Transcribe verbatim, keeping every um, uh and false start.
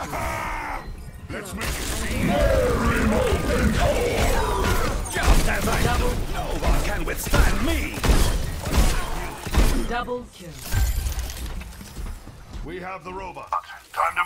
Let's make it seem more remote than core. Just as I double, no one can withstand me. Double kill. We have the robot. Time to